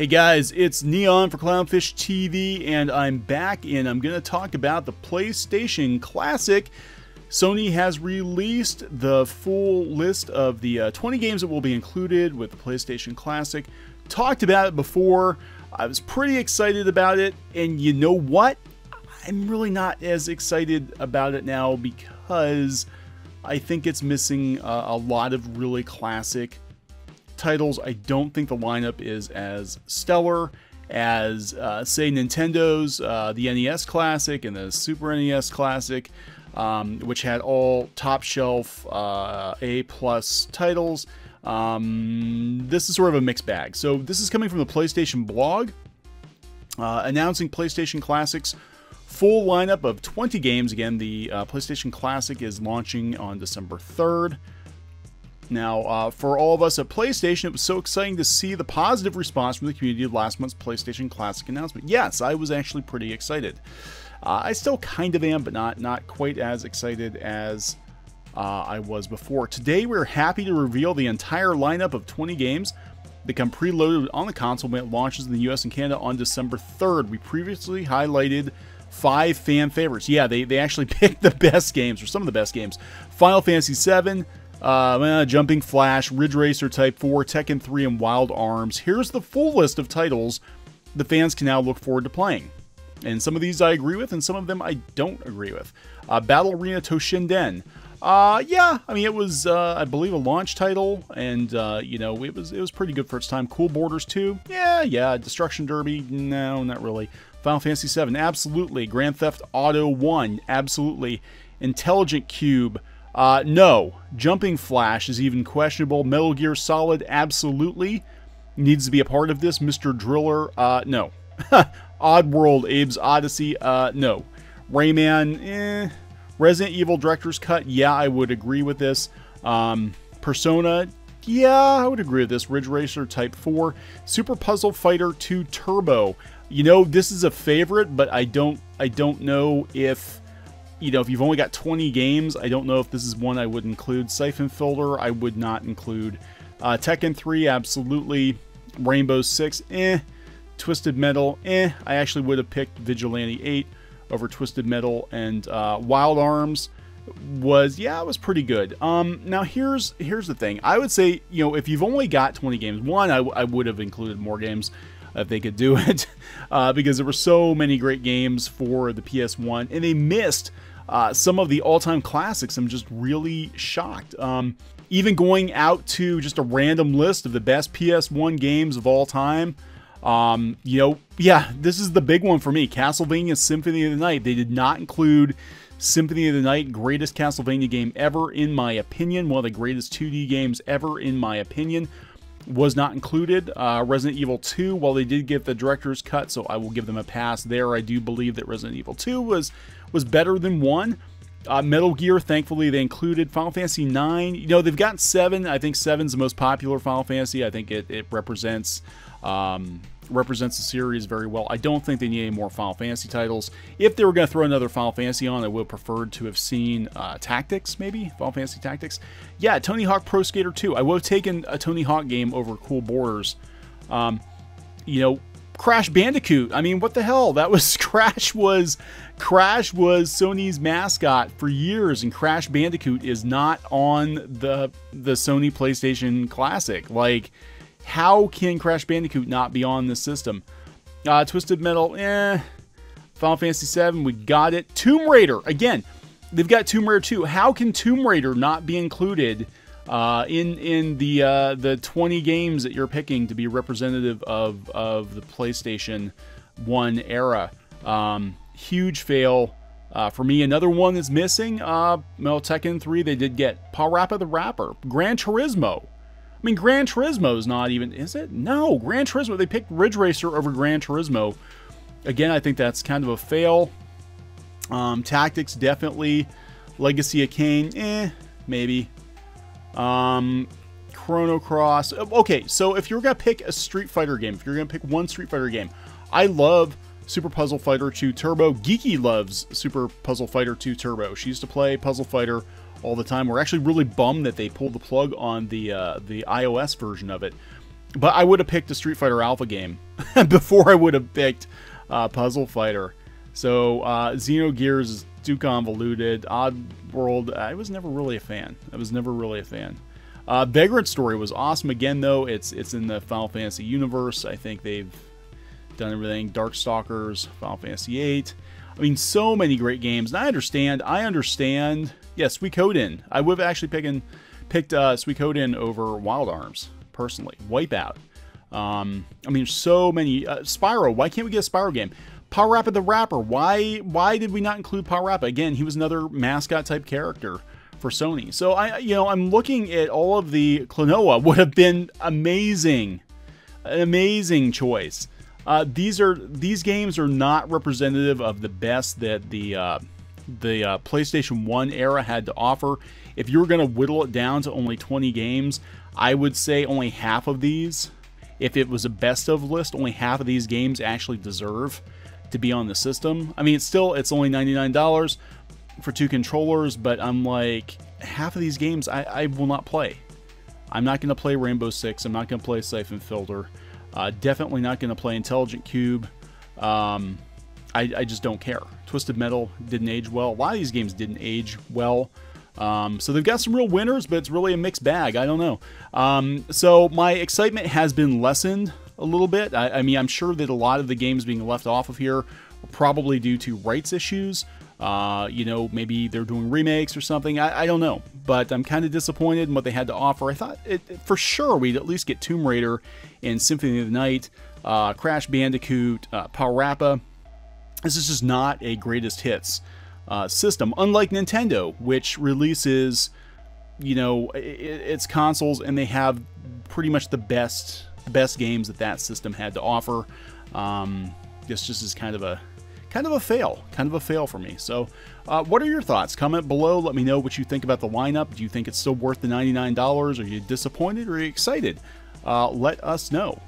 Hey guys, it's Neon for Clownfish TV, and I'm back, and I'm going to talk about the PlayStation Classic. Sony has released the full list of the 20 games that will be included with the PlayStation Classic. Talked about it before. I was pretty excited about it, and you know what? I'm really not as excited about it now because I think it's missing a lot of really classic titles. I don't think the lineup is as stellar as say Nintendo's the NES Classic and the Super NES Classic, which had all top shelf A+ titles. This is sort of a mixed bag. So this is coming from the PlayStation blog, announcing PlayStation Classic's full lineup of 20 games. Again, the PlayStation Classic is launching on December 3rd. Now, for all of us at PlayStation, it was so exciting to see the positive response from the community of last month's PlayStation Classic announcement. Yes, I was actually pretty excited. I still kind of am, but not quite as excited as I was before. Today, we're happy to reveal the entire lineup of 20 games that come preloaded on the console when it launches in the US and Canada on December 3rd. We previously highlighted 5 fan favorites. Yeah, they actually picked the best games, or some of the best games. Final Fantasy VII, Jumping Flash, Ridge Racer Type 4, Tekken 3, and Wild Arms. Here's the full list of titles the fans can now look forward to playing. And some of these I agree with, and some of them I don't agree with. Battle Arena Toshinden. Yeah, I mean, it was, I believe, a launch title, and, you know, it was pretty good for its time. Cool Boarders 2, yeah. Destruction Derby, no, not really. Final Fantasy VII, absolutely. Grand Theft Auto 1, absolutely. Intelligent Cube, no. Jumping Flash is even questionable. Metal Gear Solid, absolutely. Needs to be a part of this. Mr. Driller, no. Oddworld Abe's Oddysee, no. Rayman, eh. Resident Evil Director's Cut, yeah, I would agree with this. Persona, yeah, I would agree with this. Ridge Racer Type 4. Super Puzzle Fighter 2 Turbo. You know, this is a favorite, but I don't know if, you know, if you've only got 20 games, I don't know if this is one I would include. Siphon Filter, I would not include. Tekken 3, absolutely. Rainbow Six, eh. Twisted Metal, eh. I actually would have picked Vigilante 8 over Twisted Metal, and Wild Arms was, yeah, it was pretty good. Now here's the thing. I would say, you know, if you've only got 20 games, one, I would have included more games if they could do it, because there were so many great games for the PS1, and they missed some of the all-time classics. I'm just really shocked. Even going out to just a random list of the best PS1 games of all time, you know, yeah, this is the big one for me. Castlevania Symphony of the Night. They did not include Symphony of the Night, greatest Castlevania game ever, in my opinion. One of the greatest 2D games ever, in my opinion, was not included. Resident Evil 2, while they did give the director's cut, so I will give them a pass there. I do believe that Resident Evil 2 was better than 1. Metal Gear, thankfully, they included. Final Fantasy 9, you know, they've gotten 7. I think 7's the most popular Final Fantasy. I think it represents the series very well. I don't think they need any more Final Fantasy titles. If they were going to throw another Final Fantasy on, I would have preferred to have seen Tactics, maybe? Final Fantasy Tactics? Yeah, Tony Hawk Pro Skater 2. I would have taken a Tony Hawk game over Cool Boarders. You know, Crash Bandicoot. I mean, what the hell? That was... Crash was Sony's mascot for years, and Crash Bandicoot is not on the Sony PlayStation Classic. Like... how can Crash Bandicoot not be on this system? Twisted Metal, eh. Final Fantasy VII, we got it. Tomb Raider, again, they've got Tomb Raider 2. How can Tomb Raider not be included in the 20 games that you're picking to be representative of the PlayStation 1 era? Huge fail for me. Another one that's missing, Tekken 3, they did get. PaRappa the Rapper, Gran Turismo. I mean, Gran Turismo's not even, is it? No, Gran Turismo. They picked Ridge Racer over Gran Turismo. Again, I think that's kind of a fail. Tactics, definitely. Legacy of Kain, eh, maybe. Chrono Cross. Okay, so if you're going to pick a Street Fighter game, if you're going to pick one Street Fighter game, I love Super Puzzle Fighter 2 Turbo. Geeky loves Super Puzzle Fighter 2 Turbo. She used to play Puzzle Fighter all the time. We're actually really bummed that they pulled the plug on the iOS version of it. But I would have picked a Street Fighter Alpha game before I would have picked Puzzle Fighter. So Xenogears is too convoluted. Oddworld, I was never really a fan. Vagrant Story was awesome again, though. It's in the Final Fantasy universe. I think they've done everything. Darkstalkers, Final Fantasy VIII. I mean, so many great games. And I understand. Yeah, Suikoden. I would have actually picked Suikoden over Wild Arms, personally. Wipeout. I mean, so many. Spyro. Why can't we get a Spyro game? PaRappa the Rapper. Why did we not include PaRappa? Again, he was another mascot type character for Sony. So I'm looking at all of the Klonoa would have been amazing, an amazing choice. These games are not representative of the best that the PlayStation 1 era had to offer. If you were going to whittle it down to only 20 games, I would say only half of these, if it was a best of list, only half of these games actually deserve to be on the system. I mean, it's only $99 for two controllers, but I'm like, half of these games I will not play. I'm not going to play Rainbow Six. I'm not going to play Siphon Filter. Definitely not going to play Intelligent Cube. I just don't care. Twisted Metal didn't age well. A lot of these games didn't age well. So they've got some real winners, but it's really a mixed bag. I don't know. So my excitement has been lessened a little bit. I mean, I'm sure that a lot of the games being left off of here are probably due to rights issues. You know, maybe they're doing remakes or something. I don't know, but I'm kind of disappointed in what they had to offer. I thought for sure we'd at least get Tomb Raider and Symphony of the Night, Crash Bandicoot, PaRappa. This is just not a greatest hits system, unlike Nintendo, which releases, you know, its consoles, and they have pretty much the best games that system had to offer. This just is kind of a fail for me. So what are your thoughts? Comment below. Let me know what you think about the lineup. Do you think it's still worth the $99? Are you disappointed or are you excited? Let us know.